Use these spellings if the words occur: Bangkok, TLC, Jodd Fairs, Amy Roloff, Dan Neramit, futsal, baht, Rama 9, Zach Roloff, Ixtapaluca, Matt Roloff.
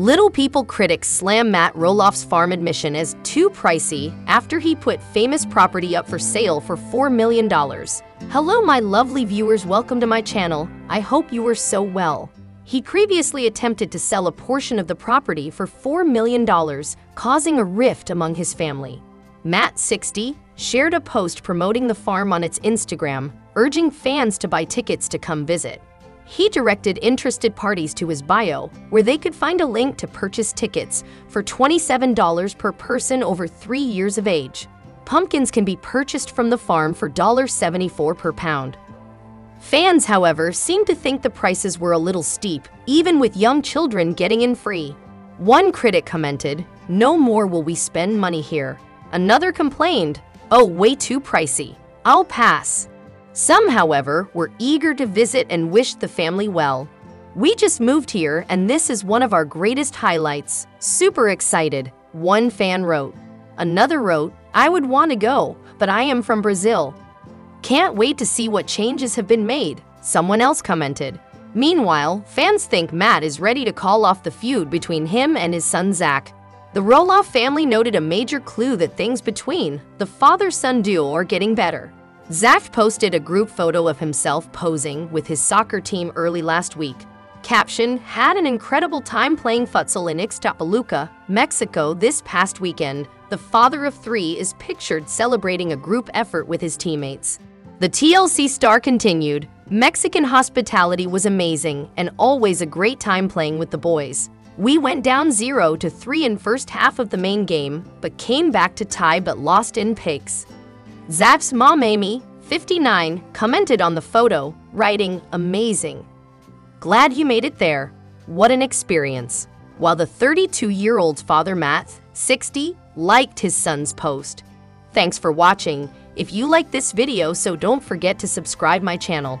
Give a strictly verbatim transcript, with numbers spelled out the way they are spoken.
Little People critics slam Matt Roloff's farm admission as too pricey after he put famous property up for sale for four million dollars. Hello my lovely viewers, welcome to my channel. I hope you are so well. He previously attempted to sell a portion of the property for four million dollars, causing a rift among his family. Matt, sixty, shared a post promoting the farm on its Instagram, urging fans to buy tickets to come visit. He directed interested parties to his bio, where they could find a link to purchase tickets for twenty-seven dollars per person over three years of age. Pumpkins can be purchased from the farm for one dollar seventy-four per pound. Fans, however, seemed to think the prices were a little steep, even with young children getting in free. One critic commented, "No more will we spend money here." Another complained, "Oh, way too pricey. I'll pass." Some, however, were eager to visit and wished the family well. "We just moved here, and this is one of our greatest highlights. Super excited," one fan wrote. Another wrote, "I would want to go, but I am from Brazil. Can't wait to see what changes have been made," someone else commented. Meanwhile, fans think Matt is ready to call off the feud between him and his son Zach. The Roloff family noted a major clue that things between the father-son duo are getting better. Zach posted a group photo of himself posing with his soccer team early last week. Caption, "Had an incredible time playing futsal in Ixtapaluca, Mexico this past weekend." The father of three is pictured celebrating a group effort with his teammates. The T L C star continued, "Mexican hospitality was amazing and always a great time playing with the boys. We went down zero to three in first half of the main game, but came back to tie but lost in picks." Zach's mom Amy, fifty-nine, commented on the photo, writing, "Amazing. Glad you made it there. What an experience." While the thirty-two-year-old's father Matt, sixty, liked his son's post. Thanks for watching. If you like this video, so don't forget to subscribe my channel.